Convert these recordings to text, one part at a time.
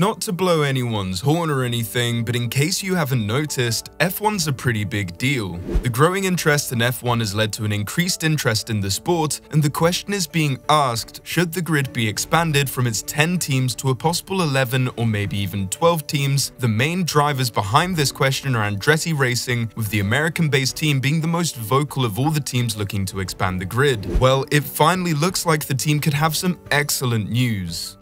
Not to blow anyone's horn or anything, but in case you haven't noticed, F1's a pretty big deal. The growing interest in F1 has led to an increased interest in the sport, and the question is being asked, should the grid be expanded from its 10 teams to a possible 11 or maybe even 12 teams? The main drivers behind this question are Andretti Racing, with the American-based team being the most vocal of all the teams looking to expand the grid. Well, it finally looks like the team could have some excellent news.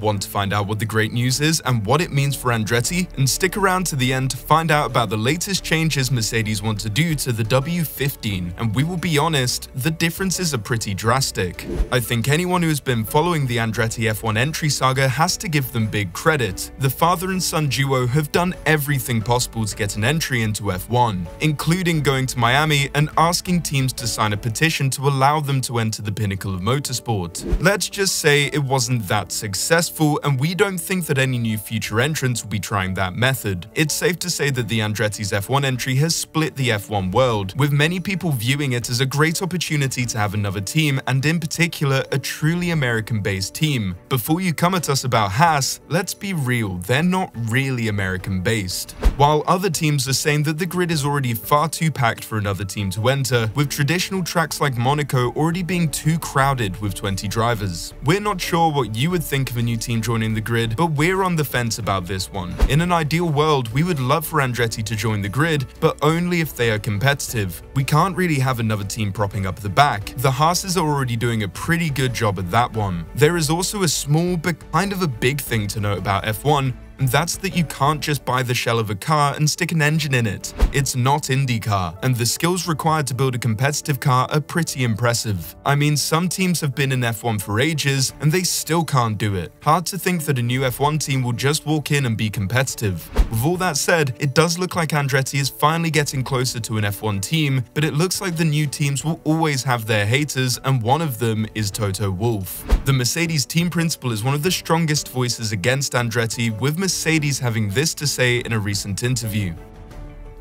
Want to find out what the great news is and what it means for Andretti? And stick around to the end to find out about the latest changes Mercedes want to do to the W15, and we will be honest, the differences are pretty drastic. I think anyone who has been following the Andretti F1 entry saga has to give them big credit. The father and son duo have done everything possible to get an entry into F1, including going to Miami and asking teams to sign a petition to allow them to enter the pinnacle of motorsport. Let's just say it wasn't that successful, and we don't think that any new future entrants will be trying that method. It's safe to say that the Andretti's F1 entry has split the F1 world, with many people viewing it as a great opportunity to have another team, and in particular, a truly American-based team. Before you come at us about Haas, let's be real, they're not really American-based. While other teams are saying that the grid is already far too packed for another team to enter, with traditional tracks like Monaco already being too crowded with 20 drivers. We're not sure what you would think of a new team joining the grid, but we're on the fence about this one. In an ideal world, we would love for Andretti to join the grid, but only if they are competitive. We can't really have another team propping up the back. The Haas are already doing a pretty good job at that one. There is also a small but kind of a big thing to note about F1, and that's that you can't just buy the shell of a car and stick an engine in it. It's not IndyCar, and the skills required to build a competitive car are pretty impressive. I mean, some teams have been in F1 for ages, and they still can't do it. Hard to think that a new F1 team will just walk in and be competitive. With all that said, it does look like Andretti is finally getting closer to an F1 team, but it looks like the new teams will always have their haters, and one of them is Toto Wolff. The Mercedes team principal is one of the strongest voices against Andretti, with Mercedes having this to say in a recent interview.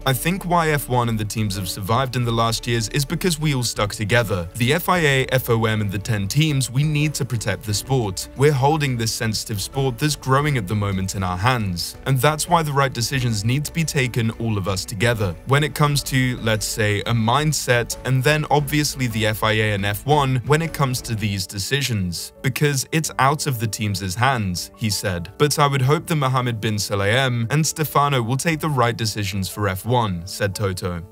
I think why F1 and the teams have survived in the last years is because we all stuck together. The FIA, FOM and the 10 teams, we need to protect the sport. We're holding this sensitive sport that's growing at the moment in our hands. And that's why the right decisions need to be taken all of us together. When it comes to, let's say, a mindset, and then obviously the FIA and F1 when it comes to these decisions. Because it's out of the teams' hands, he said. But I would hope that Mohammed bin Sulayem and Stefano will take the right decisions for F1. Said Toto.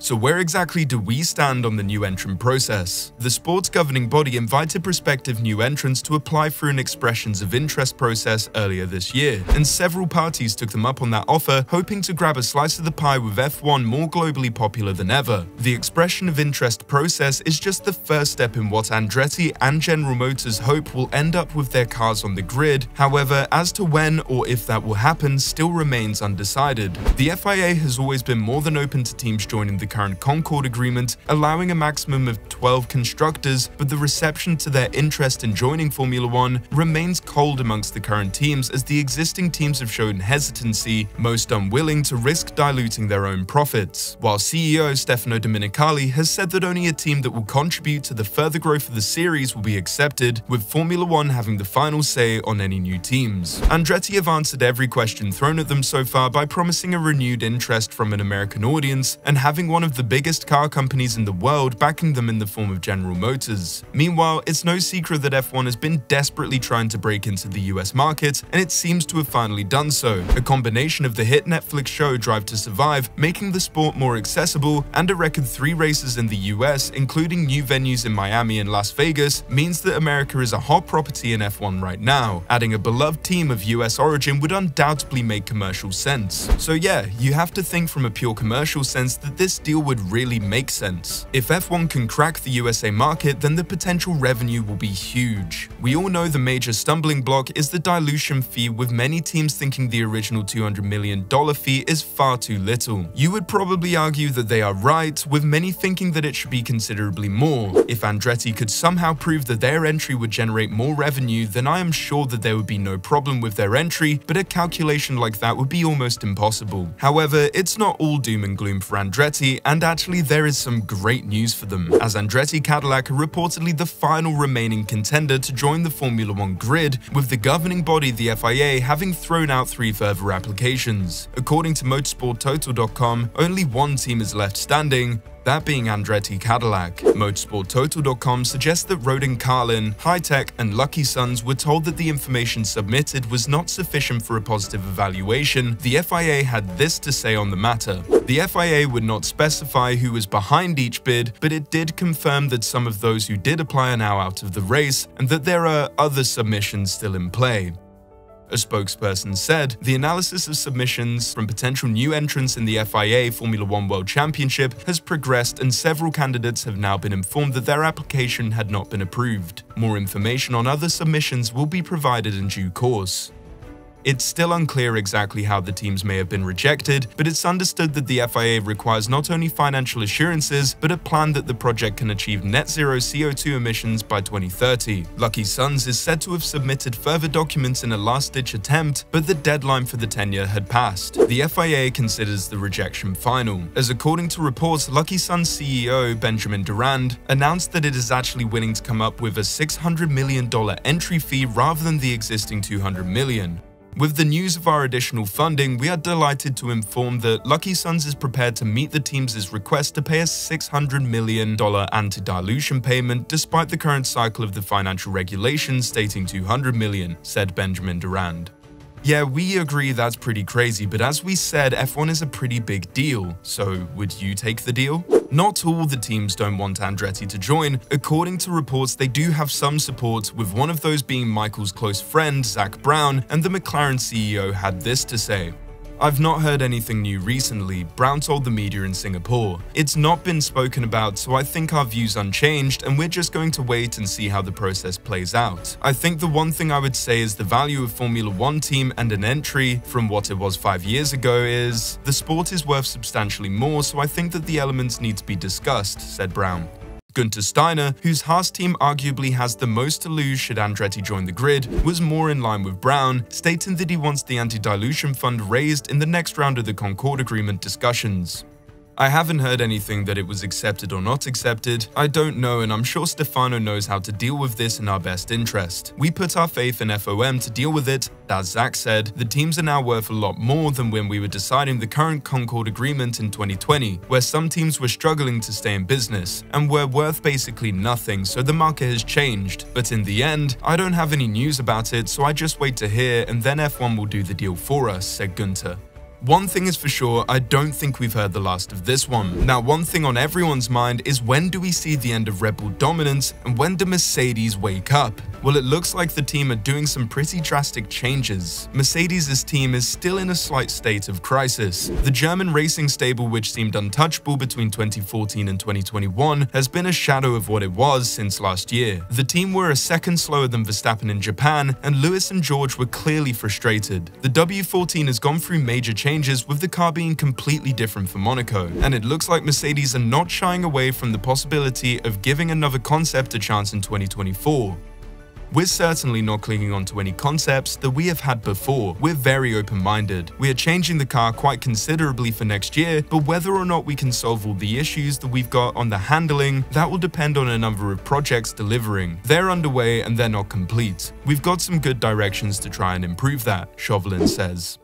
So where exactly do we stand on the new entrant process? The sport's governing body invited prospective new entrants to apply through an expressions of interest process earlier this year, and several parties took them up on that offer, hoping to grab a slice of the pie with F1 more globally popular than ever. The expression of interest process is just the first step in what Andretti and General Motors hope will end up with their cars on the grid. However, as to when or if that will happen still remains undecided. The FIA has always been more than open to teams joining the current Concorde agreement, allowing a maximum of 12 constructors, but the reception to their interest in joining Formula One remains cold amongst the current teams, as the existing teams have shown hesitancy, most unwilling to risk diluting their own profits. While CEO Stefano Domenicali has said that only a team that will contribute to the further growth of the series will be accepted, with Formula One having the final say on any new teams. Andretti have answered every question thrown at them so far by promising a renewed interest from an American audience and having one of the biggest car companies in the world backing them in the form of General Motors. Meanwhile, it's no secret that F1 has been desperately trying to break into the US market, and it seems to have finally done so. A combination of the hit Netflix show Drive to Survive, making the sport more accessible, and a record 3 races in the US, including new venues in Miami and Las Vegas, means that America is a hot property in F1 right now. Adding a beloved team of US origin would undoubtedly make commercial sense. So yeah, you have to think from a pure commercial sense that this deal would really make sense. If F1 can crack the USA market, then the potential revenue will be huge. We all know the major stumbling block is the dilution fee, with many teams thinking the original $200 million fee is far too little. You would probably argue that they are right, with many thinking that it should be considerably more. If Andretti could somehow prove that their entry would generate more revenue, then I am sure that there would be no problem with their entry, but a calculation like that would be almost impossible. However, it's not all doom and gloom for Andretti, and actually there is some great news for them, as Andretti Cadillac are reportedly the final remaining contender to join the Formula One grid, ended, with the governing body, the FIA, having thrown out 3 further applications. According to MotorsportTotal.com, only one team is left standing, that being Andretti Cadillac. MotorsportTotal.com suggests that Rodin Carlin, Hitech, and Lucky Sons were told that the information submitted was not sufficient for a positive evaluation. The FIA had this to say on the matter. The FIA would not specify who was behind each bid, but it did confirm that some of those who did apply are now out of the race and that there are other submissions still in play. A spokesperson said, "The analysis of submissions from potential new entrants in the FIA Formula One World Championship has progressed and several candidates have now been informed that their application had not been approved. More information on other submissions will be provided in due course." It's still unclear exactly how the teams may have been rejected, but it's understood that the FIA requires not only financial assurances, but a plan that the project can achieve net zero CO2 emissions by 2030. Lucky Sons is said to have submitted further documents in a last-ditch attempt, but the deadline for the tenure had passed. The FIA considers the rejection final, as according to reports, Lucky Sons CEO Benjamin Durand announced that it is actually willing to come up with a $600 million entry fee rather than the existing $200 million. With the news of our additional funding, we are delighted to inform that Lucky Sons is prepared to meet the team's request to pay a $600 million anti-dilution payment despite the current cycle of the financial regulations stating $200 million, said Benjamin Durand. Yeah, we agree that's pretty crazy, but as we said, F1 is a pretty big deal, so would you take the deal? Not all the teams don't want Andretti to join. According to reports, they do have some support, with one of those being Michael's close friend, Zach Brown, and the McLaren CEO had this to say. "I've not heard anything new recently," Brown told the media in Singapore. "It's not been spoken about, so I think our view's unchanged, and we're just going to wait and see how the process plays out. I think the one thing I would say is the value of Formula One team and an entry from what it was 5 years ago is, the sport is worth substantially more, so I think that the elements need to be discussed," said Brown. Gunter Steiner, whose Haas team arguably has the most to lose should Andretti join the grid, was more in line with Brown, stating that he wants the anti-dilution fund raised in the next round of the Concorde agreement discussions. "I haven't heard anything that it was accepted or not accepted. I don't know, and I'm sure Stefano knows how to deal with this in our best interest. We put our faith in FOM to deal with it. As Zach said, the teams are now worth a lot more than when we were deciding the current Concorde agreement in 2020, where some teams were struggling to stay in business and were worth basically nothing, so the market has changed. But in the end, I don't have any news about it, so I just wait to hear and then F1 will do the deal for us," said Gunter. One thing is for sure, I don't think we've heard the last of this one. Now, one thing on everyone's mind is, when do we see the end of Red Bull dominance and when do Mercedes wake up? Well, it looks like the team are doing some pretty drastic changes. Mercedes' team is still in a slight state of crisis. The German racing stable, which seemed untouchable between 2014 and 2021, has been a shadow of what it was since last year. The team were a second slower than Verstappen in Japan, and Lewis and George were clearly frustrated. The W14 has gone through major changes, with the car being completely different for Monaco, and it looks like Mercedes are not shying away from the possibility of giving another concept a chance in 2024. "We're certainly not clinging on to any concepts that we have had before. We're very open-minded. We are changing the car quite considerably for next year, but whether or not we can solve all the issues that we've got on the handling, that will depend on a number of projects delivering. They're underway and they're not complete. We've got some good directions to try and improve that," Shovlin says.